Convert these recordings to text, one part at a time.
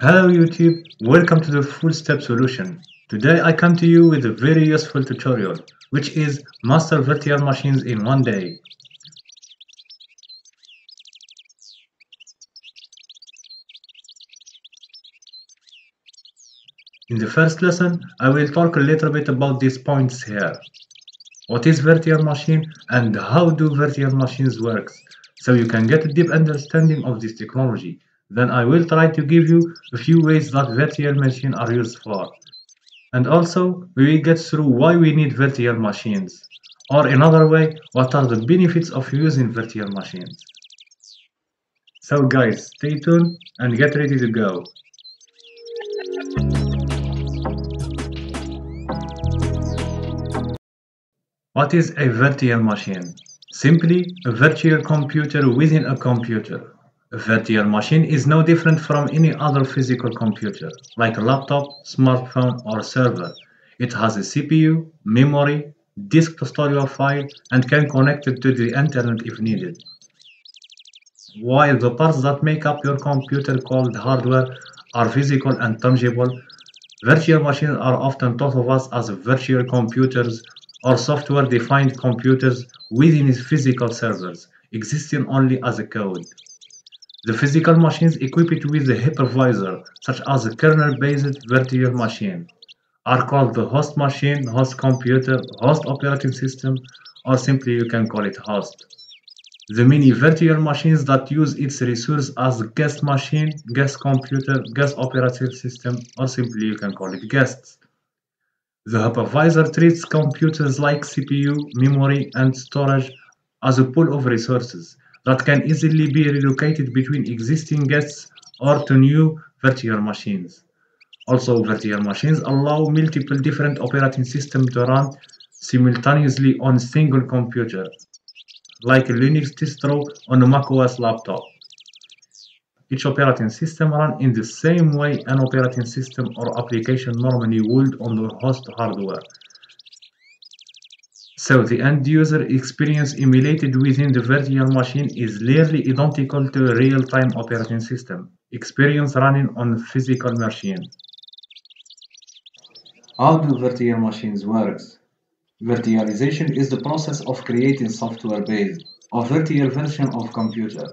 Hello YouTube, welcome to the full step solution. Today I come to you with a very useful tutorial, which is master virtual machines in one day. In the first lesson, I will talk a little bit about these points here. What is virtual machine and how do virtual machines work, so you can get a deep understanding of this technology. Then I will try to give you a few ways that virtual machines are used for. And also, we will get through why we need virtual machines. Or another way, what are the benefits of using virtual machines. So guys, stay tuned and get ready to go. What is a virtual machine? Simply, a virtual computer within a computer. A virtual machine is no different from any other physical computer, like a laptop, smartphone or server. It has a CPU, memory, disk to store your file, and can connect it to the internet if needed. While the parts that make up your computer, called hardware, are physical and tangible, virtual machines are often thought of as virtual computers or software-defined computers within physical servers, existing only as a code. The physical machines equipped with a hypervisor, such as a kernel-based virtual machine, are called the host machine, host computer, host operating system, or simply you can call it host. The many virtual machines that use its resource as guest machine, guest computer, guest operating system, or simply you can call it guests. The hypervisor treats computers like CPU, memory, and storage as a pool of resources that can easily be relocated between existing guests or to new virtual machines. Also, virtual machines allow multiple different operating systems to run simultaneously on a single computer, like a Linux distro on a macOS laptop. Each operating system runs in the same way an operating system or application normally would on the host hardware. So the end-user experience emulated within the virtual machine is nearly identical to a real-time operating system experience running on a physical machine. How do virtual machines work? Virtualization is the process of creating software-based or virtual version of computer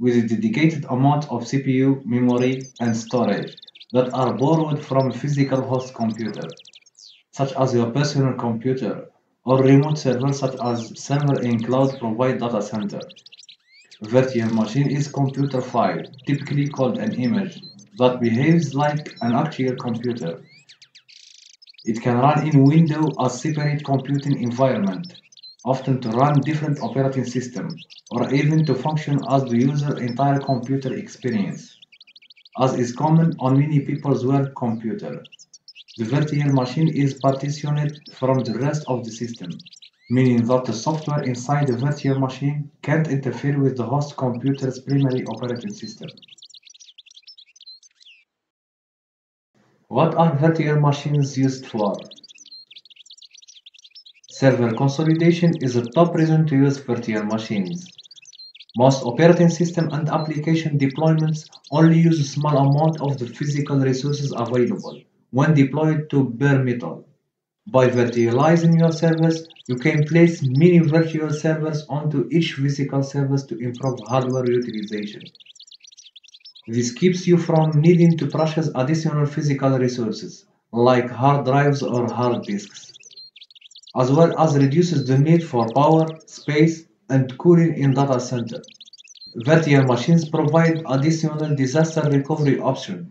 with a dedicated amount of CPU, memory, and storage that are borrowed from physical host computer, such as your personal computer, or remote server such as server in cloud provide data center. A virtual machine is computer file, typically called an image, that behaves like an actual computer. It can run in Windows as separate computing environment, often to run different operating system, or even to function as the user's entire computer experience, as is common on many people's work computer. The virtual machine is partitioned from the rest of the system, meaning that the software inside the virtual machine can't interfere with the host computer's primary operating system. What are virtual machines used for? Server consolidation is a top reason to use virtual machines. Most operating system and application deployments only use a small amount of the physical resources available when deployed to bare metal. By virtualizing your servers, you can place many virtual servers onto each physical server to improve hardware utilization. This keeps you from needing to purchase additional physical resources, like hard drives or hard disks, as well as reduces the need for power, space, and cooling in data center. Virtual machines provide additional disaster recovery options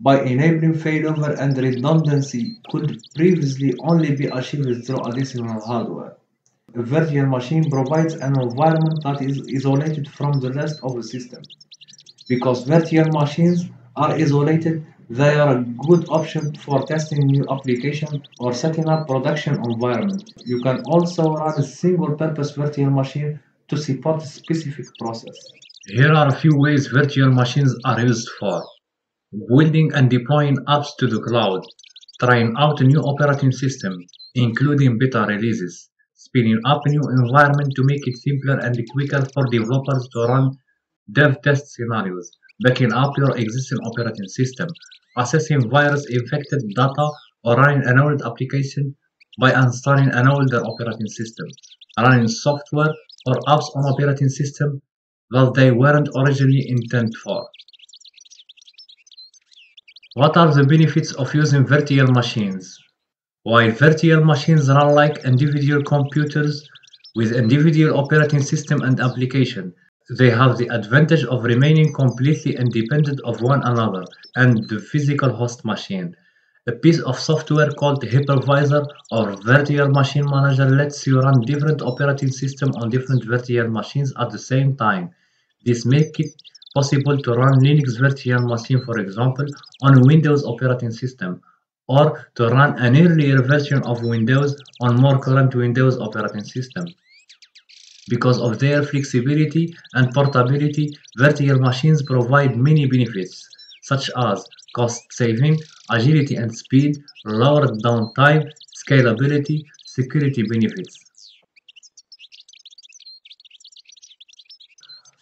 by enabling failover and redundancy could previously only be achieved through additional hardware. A virtual machine provides an environment that is isolated from the rest of the system. Because virtual machines are isolated, they are a good option for testing new applications or setting up production environment. You can also run a single-purpose virtual machine to support a specific process. Here are a few ways virtual machines are used for. Building and deploying apps to the cloud, trying out a new operating system, including beta releases, spinning up a new environment to make it simpler and quicker for developers to run dev test scenarios, backing up your existing operating system, accessing virus-infected data, or running an old application by installing an older operating system, running software or apps on operating system that they weren't originally intended for. What are the benefits of using virtual machines? While virtual machines run like individual computers with individual operating system and application, they have the advantage of remaining completely independent of one another and the physical host machine. A piece of software called hypervisor or virtual machine manager lets you run different operating systems on different virtual machines at the same time. This makes it possible to run Linux virtual machine, for example, on Windows operating system, or to run an earlier version of Windows on more current Windows operating system. Because of their flexibility and portability, virtual machines provide many benefits, such as cost saving, agility and speed, lower downtime, scalability, security benefits.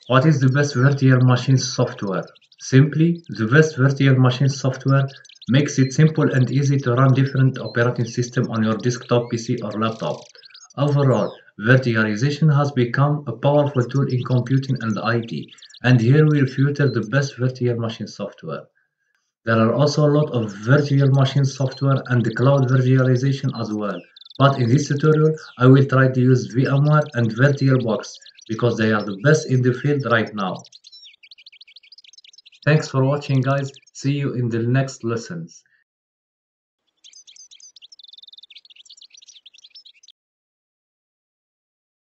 What is the best virtual machine software? Simply, the best virtual machine software makes it simple and easy to run different operating systems on your desktop PC or laptop. Overall, virtualization has become a powerful tool in computing and IT, and here we'll feature the best virtual machine software. There are also a lot of virtual machine software and cloud virtualization as well, but in this tutorial I will try to use VMware and VirtualBox because they are the best in the field right now. Thanks for watching guys, see you in the next lessons.